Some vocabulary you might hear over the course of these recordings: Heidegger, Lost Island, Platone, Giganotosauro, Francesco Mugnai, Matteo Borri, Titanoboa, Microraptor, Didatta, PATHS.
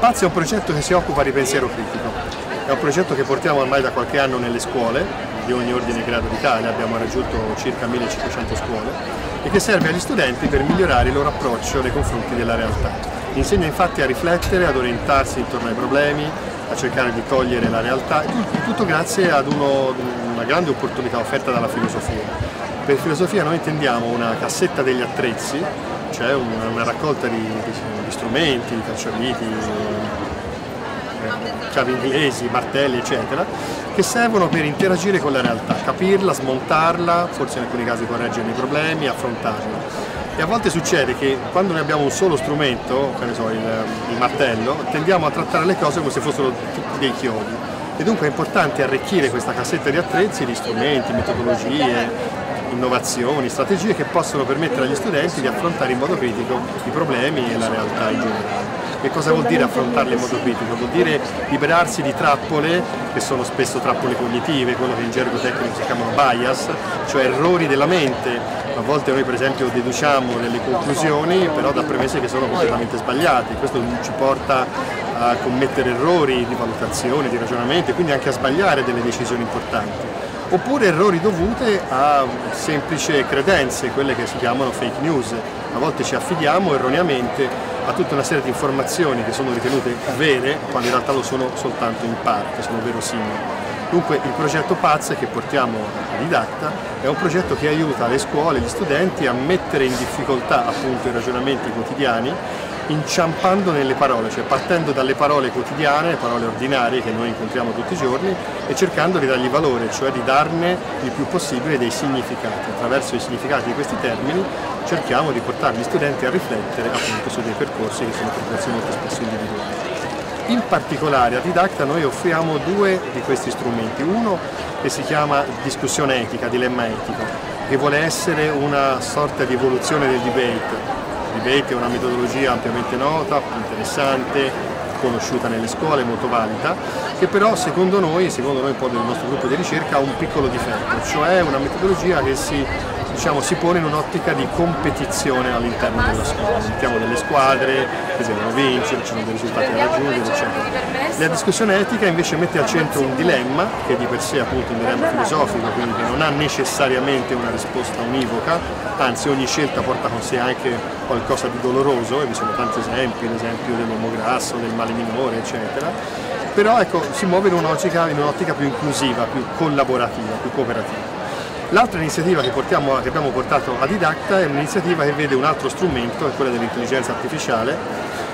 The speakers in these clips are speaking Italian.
PATHS è un progetto che si occupa di pensiero critico, è un progetto che portiamo ormai da qualche anno nelle scuole di ogni ordine e grado d'Italia, abbiamo raggiunto circa 1500 scuole e che serve agli studenti per migliorare il loro approccio nei confronti della realtà. Insegna infatti a riflettere, ad orientarsi intorno ai problemi, a cercare di cogliere la realtà, tutto grazie ad una grande opportunità offerta dalla filosofia. Per filosofia noi intendiamo una cassetta degli attrezzi, cioè una raccolta di strumenti, cacciaviti, chiavi inglesi, martelli, eccetera, che servono per interagire con la realtà, capirla, smontarla, forse in alcuni casi correggere i problemi, affrontarla. E a volte succede che quando noi abbiamo un solo strumento, che ne so, il martello, tendiamo a trattare le cose come se fossero dei chiodi. E dunque è importante arricchire questa cassetta di attrezzi, di strumenti, metodologie, innovazioni, strategie che possono permettere agli studenti di affrontare in modo critico i problemi e la realtà in generale. Che cosa vuol dire affrontarle in modo critico? Vuol dire liberarsi di trappole, che sono spesso trappole cognitive, quello che in gergo tecnico si chiamano bias, cioè errori della mente. A volte noi per esempio deduciamo delle conclusioni però da premesse che sono completamente sbagliate, questo ci porta a commettere errori di valutazione, di ragionamento e quindi anche a sbagliare delle decisioni importanti. Oppure errori dovute a semplici credenze, quelle che si chiamano fake news. A volte ci affidiamo erroneamente a tutta una serie di informazioni che sono ritenute vere, quando in realtà lo sono soltanto in parte, sono verosimili. Dunque il progetto PATHS che portiamo a Didatta è un progetto che aiuta le scuole, gli studenti a mettere in difficoltà appunto i ragionamenti quotidiani, inciampando nelle parole, cioè partendo dalle parole quotidiane, le parole ordinarie che noi incontriamo tutti i giorni e cercando di dargli valore, cioè di darne il più possibile dei significati. Attraverso i significati di questi termini cerchiamo di portare gli studenti a riflettere appunto su dei percorsi che sono percorsi molto spesso individuali. In particolare a Didatta noi offriamo due di questi strumenti, uno che si chiama discussione etica, dilemma etico, che vuole essere una sorta di evoluzione del debate. Il debate è una metodologia ampiamente nota, interessante, conosciuta nelle scuole, molto valida, che però secondo noi un po' del nostro gruppo di ricerca ha un piccolo difetto, cioè una metodologia che si pone in un'ottica di competizione all'interno della scuola. Mettiamo delle squadre che devono vincere, ci sono dei risultati da raggiungere, eccetera. La discussione etica invece mette al centro un dilemma, che di per sé è appunto un dilemma filosofico, quindi che non ha necessariamente una risposta univoca, anzi ogni scelta porta con sé anche qualcosa di doloroso, e vi sono tanti esempi, l'esempio dell'uomo grasso, del male minore, eccetera. Però ecco, si muove in un'ottica più inclusiva, più collaborativa, più cooperativa. L'altra iniziativa che abbiamo portato a Didatta è un'iniziativa che vede un altro strumento, è quella dell'intelligenza artificiale,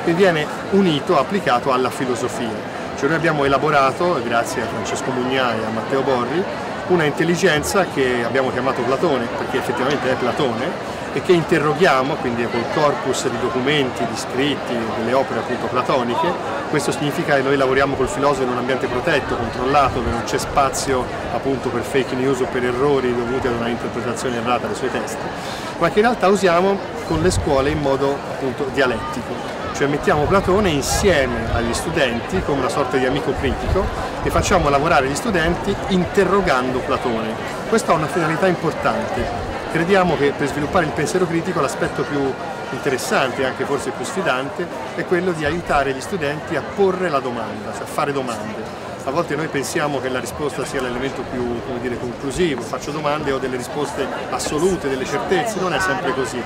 che viene unito, applicato alla filosofia. Cioè noi abbiamo elaborato, grazie a Francesco Mugnai e a Matteo Borri, una intelligenza che abbiamo chiamato Platone, perché effettivamente è Platone, e che interroghiamo, quindi col corpus di documenti, di scritti, delle opere appunto platoniche. Questo significa che noi lavoriamo col filosofo in un ambiente protetto, controllato, dove non c'è spazio appunto per fake news o per errori dovuti ad una interpretazione errata dei suoi testi, ma che in realtà usiamo con le scuole in modo appunto dialettico. Cioè mettiamo Platone insieme agli studenti come una sorta di amico critico e facciamo lavorare gli studenti interrogando Platone. Questa ha una finalità importante. Crediamo che per sviluppare il pensiero critico l'aspetto più interessante e anche forse più sfidante è quello di aiutare gli studenti a porre la domanda, cioè a fare domande. A volte noi pensiamo che la risposta sia l'elemento più, come dire, conclusivo, faccio domande e ho delle risposte assolute, delle certezze, non è sempre così.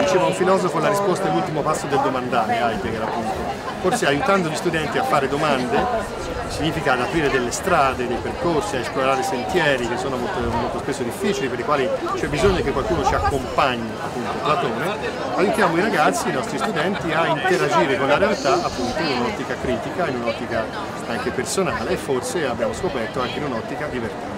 Diceva un filosofo la risposta è l'ultimo passo del domandare, Heidegger appunto. Forse aiutando gli studenti a fare domande significa ad aprire delle strade, dei percorsi, a esplorare sentieri che sono molto spesso difficili, per i quali c'è bisogno che qualcuno ci accompagni, appunto Platone. Aiutiamo i ragazzi, i nostri studenti a interagire con la realtà appunto in un'ottica critica, in un'ottica anche personale. Forse abbiamo scoperto anche in un'ottica divertente.